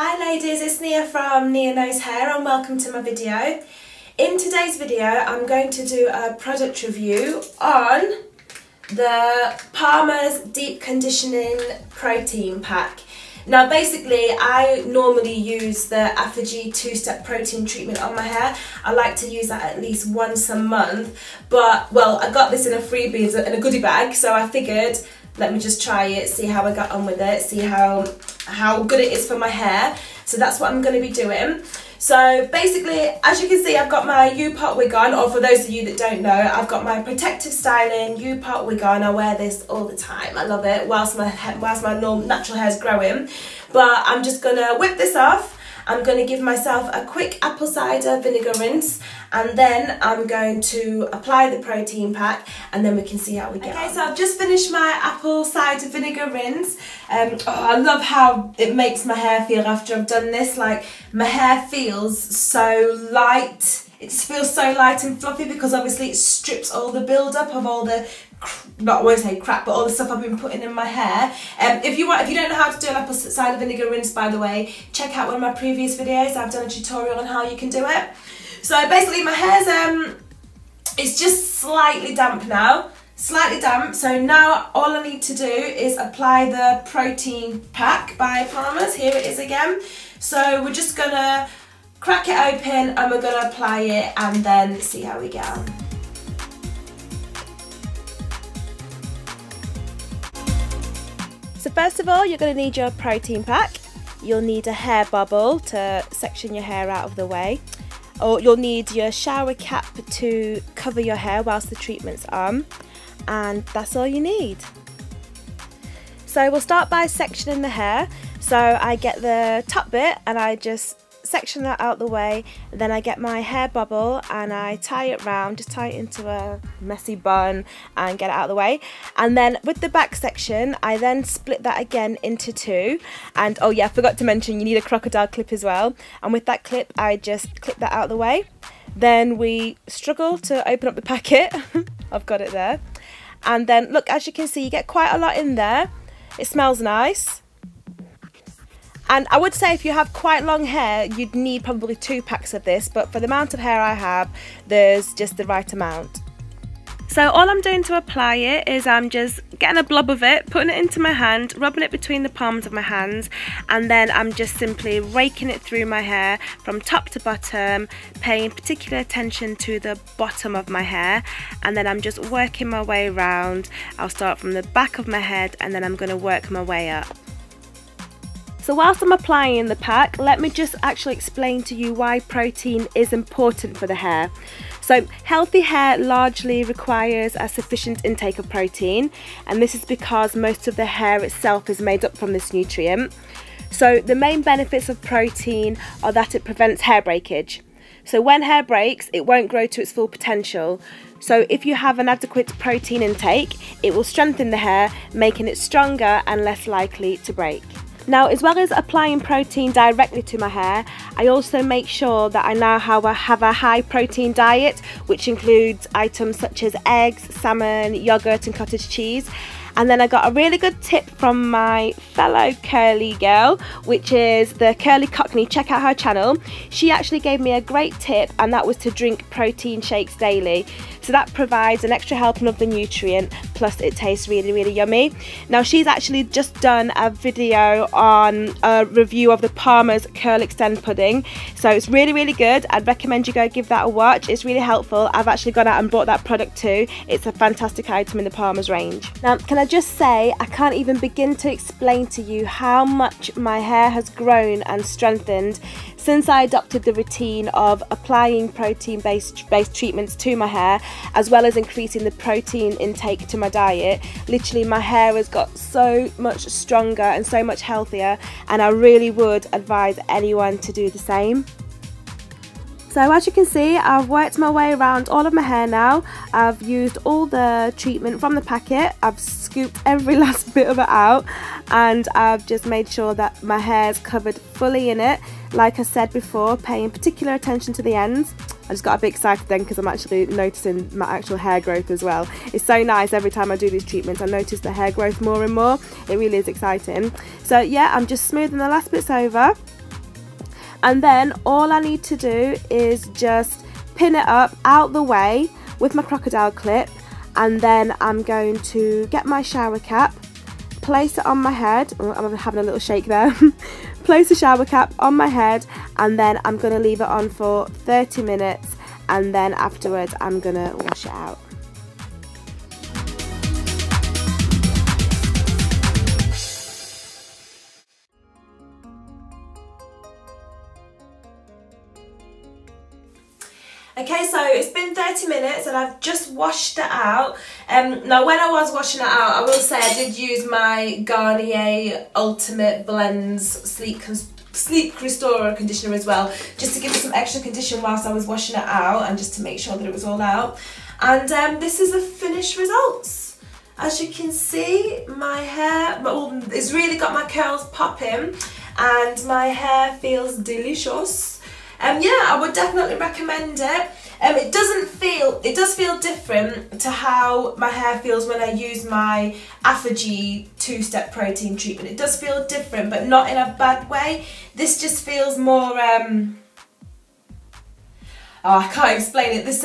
Hi ladies, it's Nia from Nia Knows Hair and welcome to my video. In today's video I'm going to do a product review on the Palmer's Deep Conditioning Protein Pack. Now basically I normally use the Aphogee Two-Step Protein Treatment on my hair. I like to use that at least once a month, but well, I got this in a freebie, in a goodie bag, so I figured let me just try it, see how I got on with it, see how good it is for my hair. So that's what I'm going to be doing. So basically, as you can see, I've got my U-part wig on, or for those of you that don't know, I've got my protective styling U-part wig on. I wear this all the time. I love it whilst my natural hair's growing. But I'm just going to whip this off. I'm going to give myself a quick apple cider vinegar rinse, and then I'm going to apply the protein pack, and then we can see how we get on. So I've just finished my apple cider vinegar rinse. I love how it makes my hair feel after I've done this. Like, my hair feels so light. It just feels so light and fluffy because obviously it strips all the build-up of all the, not always say crap, but all the stuff I've been putting in my hair. If you don't know how to do an apple cider vinegar rinse, by the way, check out one of my previous videos. I've done a tutorial on how you can do it. So basically my hair's it's just slightly damp now. Slightly damp, so now all I need to do is apply the protein pack by Palmer's. Here it is again. So we're just gonna crack it open and we're going to apply it and then see how we get on. So first of all, you're going to need your protein pack. You'll need a hair bobble to section your hair out of the way, or you'll need your shower cap to cover your hair whilst the treatment's on, and that's all you need. So we'll start by sectioning the hair. So I get the top bit and I just section that out the way, then I get my hair bobble and I tie it round, just tie it into a messy bun and get it out of the way. And then with the back section, I then split that again into two. And oh yeah, I forgot to mention you need a crocodile clip as well. And with that clip, I just clip that out of the way. Then we struggle to open up the packet. I've got it there. And then look, as you can see, you get quite a lot in there. It smells nice. And I would say if you have quite long hair, you'd need probably 2 packs of this, but for the amount of hair I have, there's just the right amount. So all I'm doing to apply it is I'm just getting a blob of it, putting it into my hand, rubbing it between the palms of my hands, and then I'm just simply raking it through my hair from top to bottom, paying particular attention to the bottom of my hair, and then I'm just working my way around. I'll start from the back of my head and then I'm going to work my way up. So whilst I'm applying the pack, let me just actually explain to you why protein is important for the hair. So healthy hair largely requires a sufficient intake of protein, and this is because most of the hair itself is made up from this nutrient. So the main benefits of protein are that it prevents hair breakage. So when hair breaks, it won't grow to its full potential. So if you have an adequate protein intake, it will strengthen the hair, making it stronger and less likely to break. Now, as well as applying protein directly to my hair, I also make sure that I now have a high protein diet, which includes items such as eggs, salmon, yogurt and cottage cheese. And then I got a really good tip from my fellow curly girl, which is the Curly Cockney. Check out her channel. She actually gave me a great tip, and that was to drink protein shakes daily. So that provides an extra helping of the nutrient, plus it tastes really, really yummy. Now she's actually just done a video on a review of the Palmer's Curl Extend Pudding. So it's really, really good. I'd recommend you go give that a watch. It's really helpful. I've actually gone out and bought that product too. It's a fantastic item in the Palmer's range. Now, can I just say, I can't even begin to explain to you how much my hair has grown and strengthened since I adopted the routine of applying protein-based treatments to my hair, as well as increasing the protein intake to my diet. Literally, my hair has got so much stronger and so much healthier, and I really would advise anyone to do the same. So as you can see, I've worked my way around all of my hair now. I've used all the treatment from the packet, I've scooped every last bit of it out, and I've just made sure that my hair's covered fully in it. Like I said before, paying particular attention to the ends. I just got a bit excited then because I'm actually noticing my actual hair growth as well. It's so nice every time I do these treatments, I notice the hair growth more and more. It really is exciting. So yeah, I'm just smoothing the last bits over. And then all I need to do is just pin it up out the way with my crocodile clip, and then I'm going to get my shower cap, place it on my head. I'm having a little shake there. Place the shower cap on my head, and then I'm going to leave it on for 30 minutes, and then afterwards I'm going to wash it out. Okay, so it's been 30 minutes and I've just washed it out. Now when I was washing it out, I will say I did use my Garnier Ultimate Blends Sleep Restore Conditioner as well, just to give it some extra condition whilst I was washing it out and just to make sure that it was all out. And this is the finished results. As you can see, my hair, well, it's really got my curls popping and my hair feels delicious. Yeah, I would definitely recommend it. It doesn't feel, it does feel different to how my hair feels when I use my Aphogee Two-Step Protein Treatment. It does feel different, but not in a bad way. This just feels more, oh, I can't explain it. This,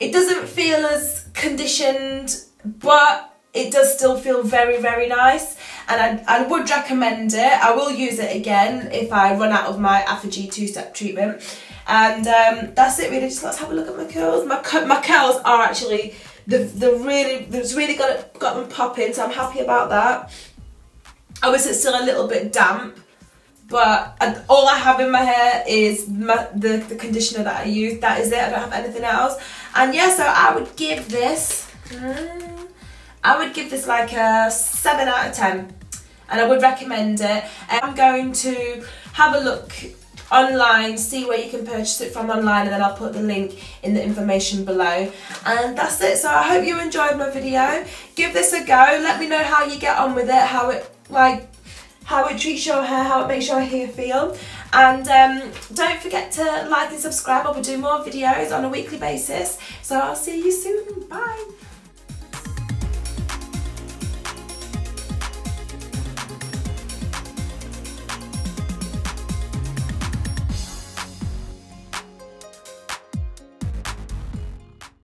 it doesn't feel as conditioned, but it does still feel very, very nice, and I would recommend it. I will use it again if I run out of my Aphogee Two-Step Treatment. And that's it really, just let's have a look at my curls. My curls are actually, they've really got them popping, so I'm happy about that. Obviously it's still a little bit damp, but all I have in my hair is the conditioner that I use. That is it, I don't have anything else. And yeah, so I would give this, I would give this like a 7 out of 10 and I would recommend it. I'm going to have a look online, see where you can purchase it from online, and then I'll put the link in the information below. And that's it, so I hope you enjoyed my video. Give this a go, let me know how you get on with it, how it treats your hair, how it makes your hair feel. And don't forget to like and subscribe. I will do more videos on a weekly basis. So I'll see you soon, bye.